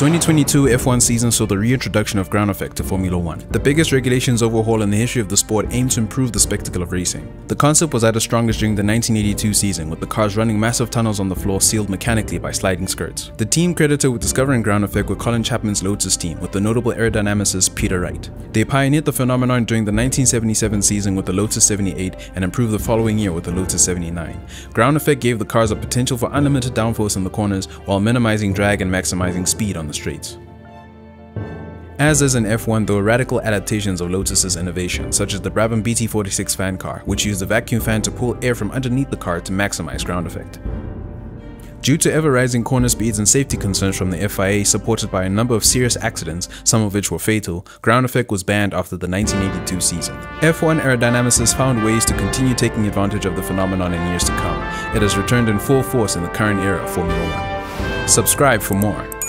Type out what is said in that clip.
2022 F1 season saw the reintroduction of ground effect to Formula 1, the biggest regulations overhaul in the history of the sport aimed to improve the spectacle of racing. The concept was at its strongest during the 1982 season, with the cars running massive tunnels on the floor sealed mechanically by sliding skirts. The team credited with discovering ground effect were Colin Chapman's Lotus team, with the notable aerodynamicist Peter Wright. They pioneered the phenomenon during the 1977 season with the Lotus 78 and improved the following year with the Lotus 79. Ground effect gave the cars a potential for unlimited downforce in the corners while minimizing drag and maximizing speed on the straights. As is in F1, there were radical adaptations of Lotus's innovation, such as the Brabham BT46 fan car, which used a vacuum fan to pull air from underneath the car to maximize ground effect. Due to ever-rising corner speeds and safety concerns from the FIA, supported by a number of serious accidents, some of which were fatal, ground effect was banned after the 1982 season. F1 aerodynamicists found ways to continue taking advantage of the phenomenon in years to come. It has returned in full force in the current era of Formula 1. Subscribe for more.